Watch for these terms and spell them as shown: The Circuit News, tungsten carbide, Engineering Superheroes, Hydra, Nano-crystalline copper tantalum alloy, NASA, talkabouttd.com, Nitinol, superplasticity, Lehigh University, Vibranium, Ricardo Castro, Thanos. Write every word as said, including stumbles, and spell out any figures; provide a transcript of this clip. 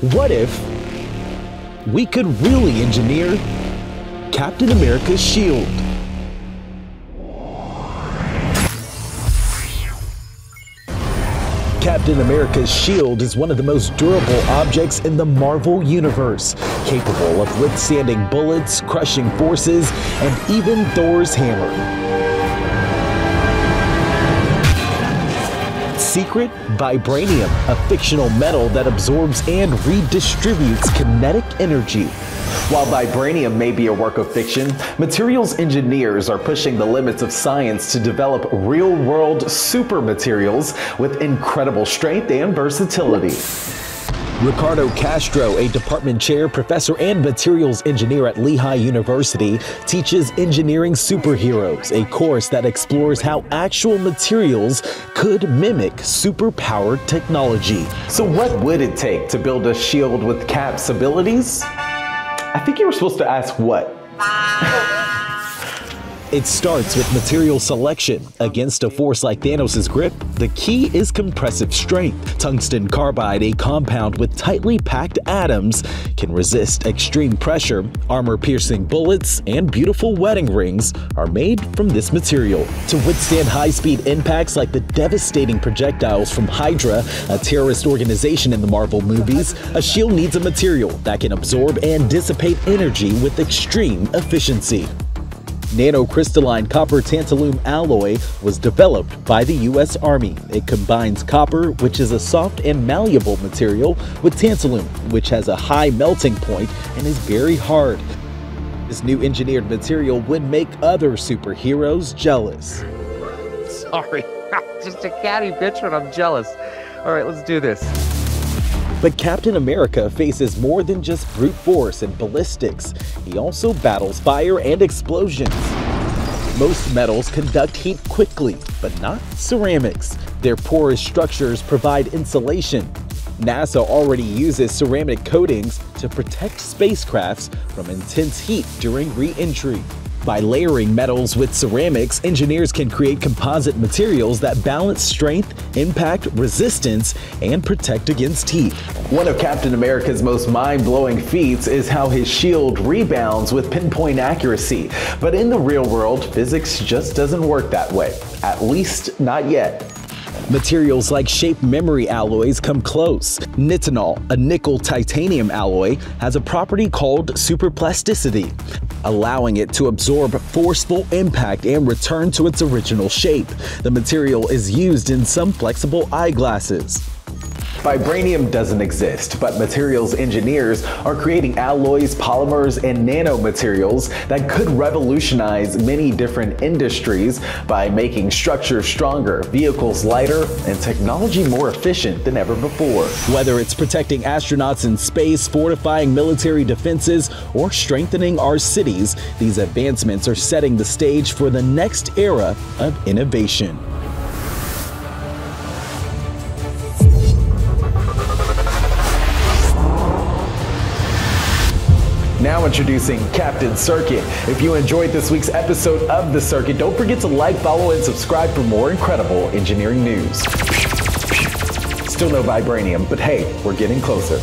What if we could really engineer Captain America's shield? Captain America's shield is one of the most durable objects in the Marvel Universe, capable of withstanding bullets, crushing forces, and even Thor's hammer. Secret vibranium, a fictional metal that absorbs and redistributes kinetic energy. While vibranium may be a work of fiction, materials engineers are pushing the limits of science to develop real-world super materials with incredible strength and versatility. Ricardo Castro, a department chair, professor, and materials engineer at Lehigh University, teaches Engineering Superheroes, a course that explores how actual materials could mimic superpowered technology. So what would it take to build a shield with Cap's abilities? I think you were supposed to ask what? It starts with material selection. Against a force like Thanos' grip, the key is compressive strength. Tungsten carbide, a compound with tightly packed atoms, can resist extreme pressure. Armor-piercing bullets and beautiful wedding rings are made from this material. To withstand high-speed impacts like the devastating projectiles from Hydra, a terrorist organization in the Marvel movies, a shield needs a material that can absorb and dissipate energy with extreme efficiency. Nano-crystalline copper tantalum alloy was developed by the U S Army. It combines copper, which is a soft and malleable material, with tantalum, which has a high melting point and is very hard. This new engineered material would make other superheroes jealous. Sorry, I'm just a catty bitch when I'm jealous. All right, let's do this. But Captain America faces more than just brute force and ballistics. He also battles fire and explosions. Most metals conduct heat quickly, but not ceramics. Their porous structures provide insulation. NASA already uses ceramic coatings to protect spacecrafts from intense heat during re-entry. By layering metals with ceramics, engineers can create composite materials that balance strength, impact, resistance, and protect against heat. One of Captain America's most mind-blowing feats is how his shield rebounds with pinpoint accuracy. But in the real world, physics just doesn't work that way. At least not yet. Materials like shape memory alloys come close. Nitinol, a nickel-titanium alloy, has a property called superplasticity, allowing it to absorb forceful impact and return to its original shape. The material is used in some flexible eyeglasses. Vibranium doesn't exist, but materials engineers are creating alloys, polymers, and nanomaterials that could revolutionize many different industries by making structures stronger, vehicles lighter, and technology more efficient than ever before. Whether it's protecting astronauts in space, fortifying military defenses, or strengthening our cities, these advancements are setting the stage for the next era of innovation. Now introducing Captain Circuit. If you enjoyed this week's episode of The Circuit, don't forget to like, follow, and subscribe for more incredible engineering news. Still no vibranium, but hey, we're getting closer.